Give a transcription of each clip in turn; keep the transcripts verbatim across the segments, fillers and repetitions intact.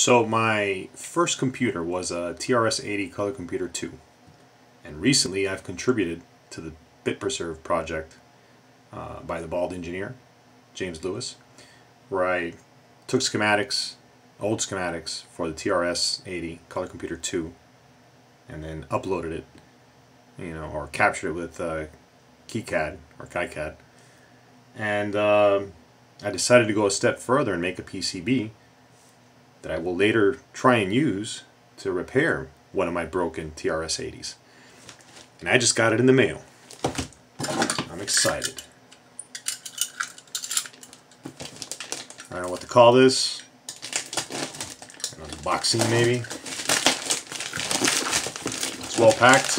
So my first computer was a T R S eighty Color Computer two, and recently I've contributed to the Bit-Preserve project uh, by the bald engineer, James Lewis, where I took schematics, old schematics for the T R S eighty Color Computer two, and then uploaded it, you know, or captured it with uh, KiCad or KiCad, and uh, I decided to go a step further and make a P C B that I will later try and use to repair one of my broken T R S eighties. And I just got it in the mail. I'm excited. I don't know what to call this. An unboxing maybe. It's well packed.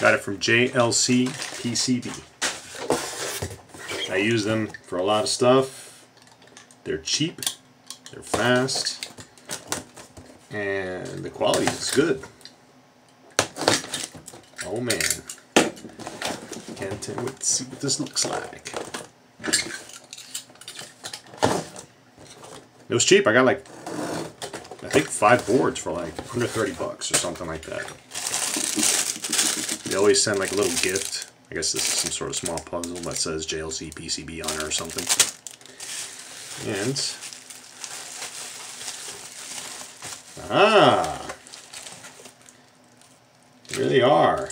Got it from J L C P C B. I use them for a lot of stuff. They're cheap, they're fast, and the quality is good. Oh man. Can't wait to see what this looks like. It was cheap. I got like, I think five boards for like one hundred thirty bucks or something like that. They always send like a little gift. I guess this is some sort of small puzzle that says J L C P C B on it or something. And ah, they really are.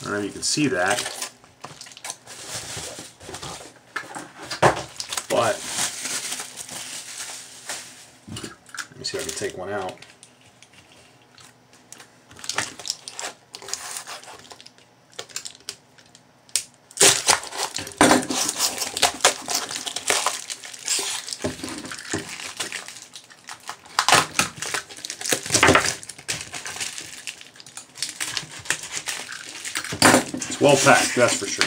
I don't know if you can see that, but let me see if I can take one out. Well packed, that's for sure.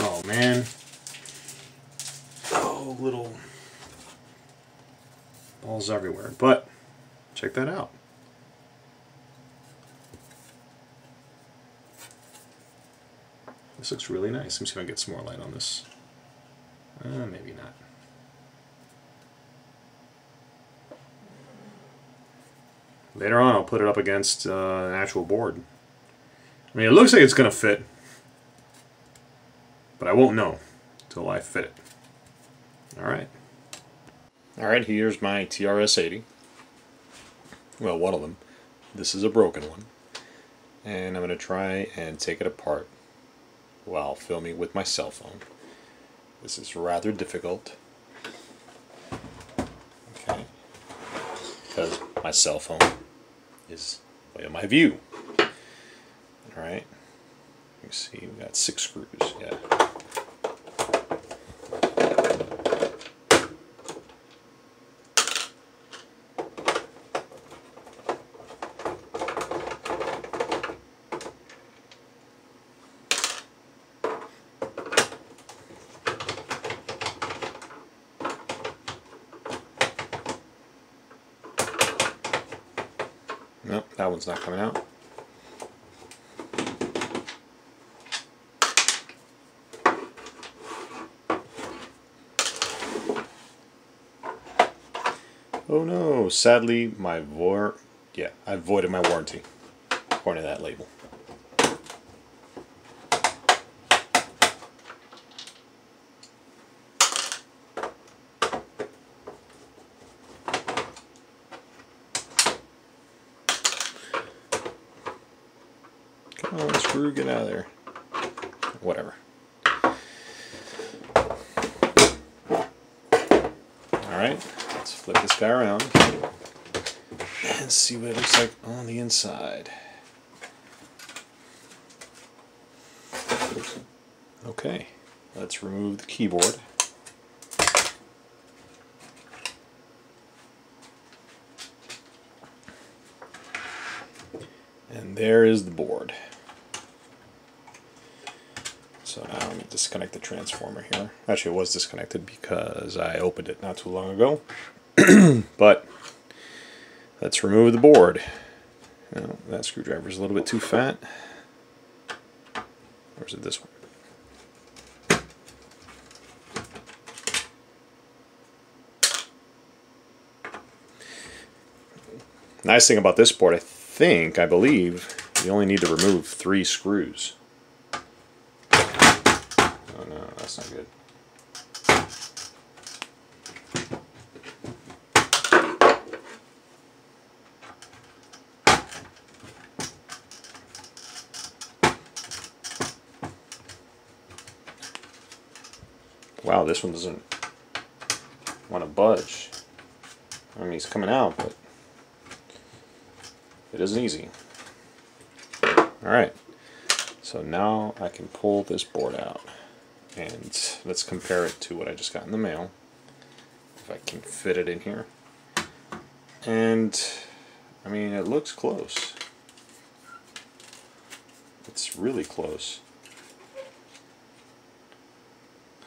Oh man. Oh, little balls everywhere. But check that out. This looks really nice. Let me see if I can get some more light on this. Uh, maybe not. Later on, I'll put it up against uh, an actual board. I mean, it looks like it's going to fit, but I won't know until I fit it. Alright. Alright, here's my T R S eighty. Well, one of them. This is a broken one. And I'm going to try and take it apart while filming with my cell phone. This is rather difficult, okay, because my cell phone is way in my view. All right, let me see. We got six screws. Yeah. Nope, that one's not coming out. Oh no, sadly my war yeah, I voided my warranty according to that label. Come on, screw, get out of there. Whatever. Alright, let's flip this guy around and see what it looks like on the inside. Okay, let's remove the keyboard. And there is the board. um, disconnect the transformer here. Actually, it was disconnected because I opened it not too long ago. But let's remove the board. Now, that screwdriver is a little bit too fat. Or is it this one? Nice thing about this board, I think, I believe, you only need to remove three screws. Oh no, that's not good. Wow, this one doesn't want to budge. I mean, he's coming out, but it isn't easy. Alright, so now I can pull this board out and let's compare it to what I just got in the mail, if I can fit it in here. And I mean, it looks close. It's really close.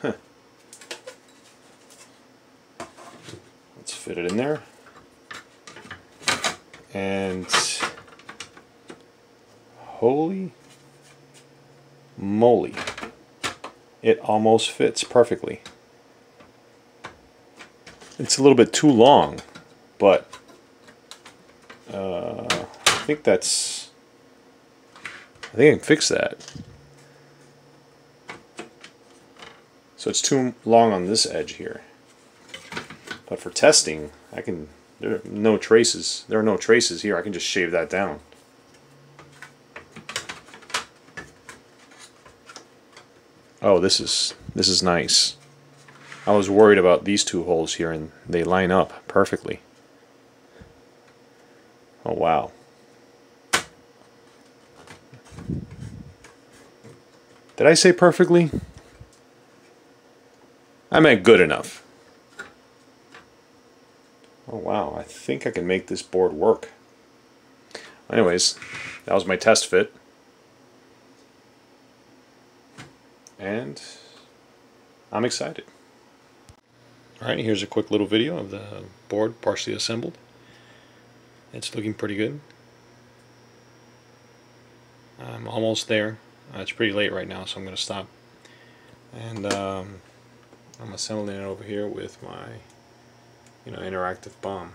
Huh. Let's fit it in there. And holy moly, it almost fits perfectly. It's a little bit too long, but uh, I think that's, I think I can fix that. So it's too long on this edge here, but for testing, I can, there are no traces, there are no traces here, I can just shave that down. Oh, this is this is nice. I was worried about these two holes here, and they line up perfectly. Oh wow. Did I say perfectly? I meant good enough. Oh wow, I think I can make this board work. Anyways, that was my test fit. And I'm excited. Alright, here's a quick little video of the board partially assembled. It's looking pretty good. I'm almost there. Uh, it's pretty late right now, so I'm going to stop. And um, I'm assembling it over here with my you know, interactive bomb,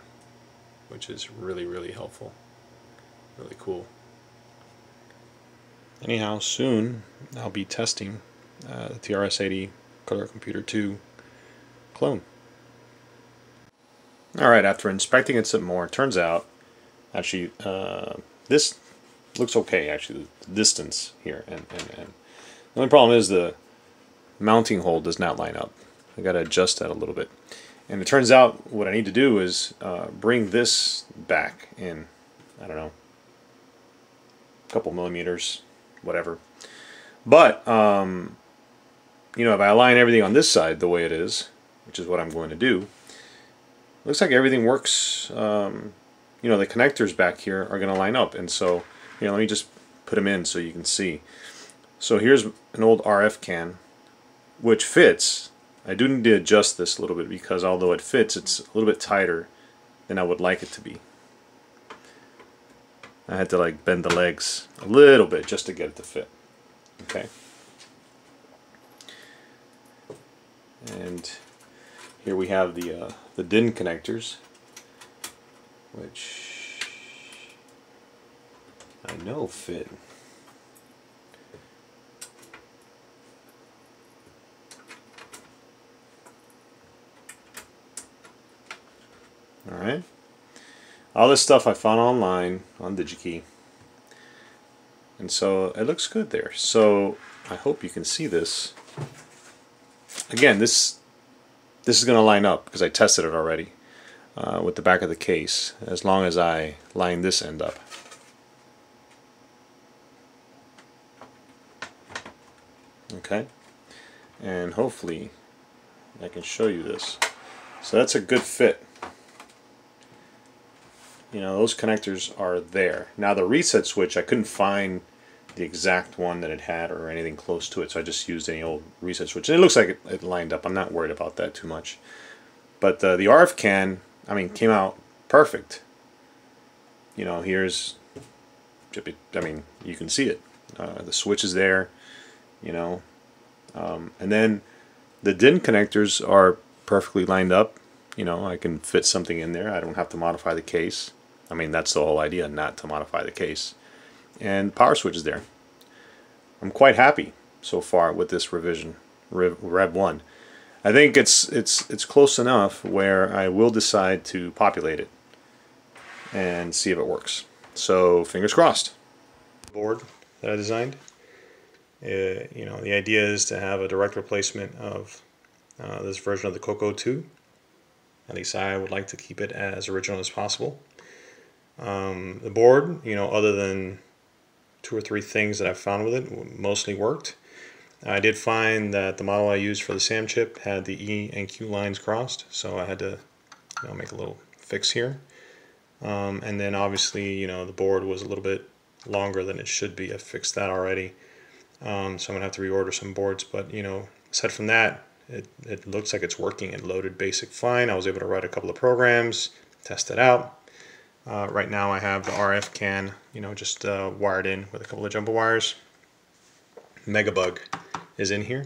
which is really, really helpful. Really cool. Anyhow, soon I'll be testing Uh, the T R S eighty Color Computer two clone. Alright, after inspecting it some more, it turns out actually uh, this looks okay, actually, the distance here. And, and, and the only problem is the mounting hole does not line up. I gotta adjust that a little bit. And it turns out what I need to do is uh, bring this back in, I don't know, a couple millimeters, whatever. But, um, you know, if I align everything on this side the way it is, which is what I'm going to do, looks like everything works. Um, you know, the connectors back here are going to line up, and so, you know, let me just put them in so you can see. So here's an old R F can, which fits. I do need to adjust this a little bit because although it fits, it's a little bit tighter than I would like it to be. I had to like bend the legs a little bit just to get it to fit. Okay, and here we have the uh, the D I N connectors, which I know fit. All right, all this stuff I found online on DigiKey. And so it looks good there. So I hope you can see this. Again, this this is going to line up because I tested it already uh, with the back of the case, as long as I line this end up. Okay, and hopefully I can show you this. So that's a good fit. You know, those connectors are there. Now the reset switch, I couldn't find the exact one that it had or anything close to it, so I just used any old reset switch. And it looks like it, it lined up. I'm not worried about that too much. But uh, the R F can, I mean, came out perfect. You know, here's, I mean, you can see it. Uh, the switch is there, you know. Um, and then the D I N connectors are perfectly lined up. You know, I can fit something in there. I don't have to modify the case. I mean, that's the whole idea, not to modify the case. And power switch is there. I'm quite happy so far with this revision, Rev one. I think it's it's it's close enough where I will decide to populate it and see if it works. So fingers crossed. Board that I designed. Uh, you know, the idea is to have a direct replacement of uh, this version of the Coco two. At least I would like to keep it as original as possible. Um, the board, you know, other than two or three things that I've found with it, mostly worked. I did find that the model I used for the SAM chip had the E and Q lines crossed, so I had to, you know, make a little fix here. Um, and then obviously, you know, the board was a little bit longer than it should be. I fixed that already. Um, so I'm going to have to reorder some boards, but, you know, aside from that, it, it looks like it's working. It loaded BASIC fine. I was able to write a couple of programs, test it out. Uh, right now I have the R F can, you know, just uh, wired in with a couple of jumper wires. Megabug is in here.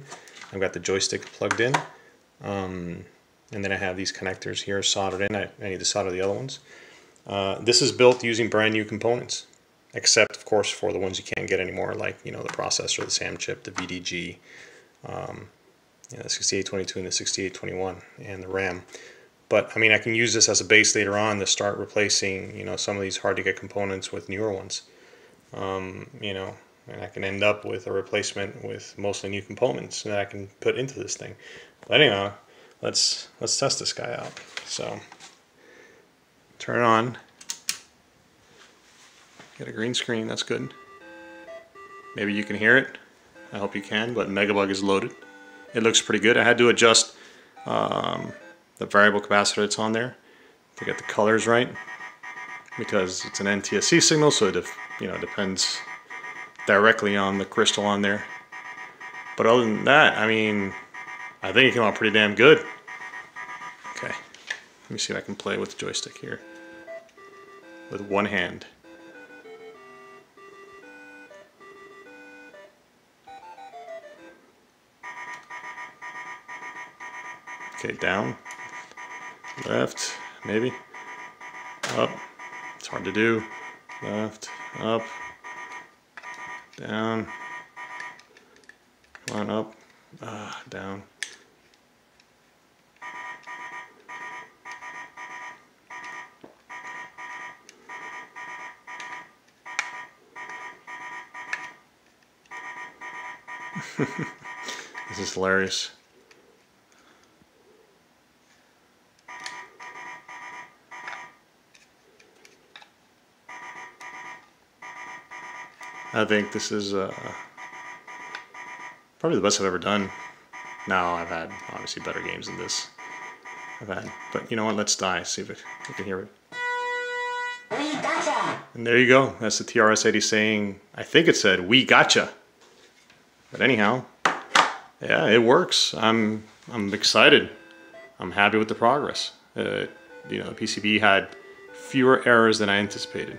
I've got the joystick plugged in. Um, and then I have these connectors here soldered in. I, I need to solder the other ones. Uh, this is built using brand new components, except of course for the ones you can't get anymore, like, you know, the processor, the SAM chip, the V D G, um, you know, the sixty-eight twenty-two and the sixty-eight twenty-one, and the RAM. But I mean, I can use this as a base later on to start replacing, you know, some of these hard to get components with newer ones. Um, you know, and I can end up with a replacement with mostly new components that I can put into this thing. But anyhow, let's let's test this guy out. So turn it on. Get a green screen, that's good. Maybe you can hear it. I hope you can, but Megabug is loaded. It looks pretty good. I had to adjust um, the variable capacitor that's on there to get the colors right, because it's an N T S C signal, so it, you know, depends directly on the crystal on there. But other than that, I mean, I think it came out pretty damn good. Okay, let me see if I can play with the joystick here with one hand. Okay, down, left, maybe, up, it's hard to do, left, up, down, come on up, uh, down. This is hilarious. I think this is uh, probably the best I've ever done. Now, I've had obviously better games than this. I've had, but you know what? Let's die. See if you can hear it. We gotcha. And there you go. That's the T R S eighty saying. I think it said "We gotcha." But anyhow, yeah, it works. I'm I'm excited. I'm happy with the progress. Uh, you know, the P C B had fewer errors than I anticipated.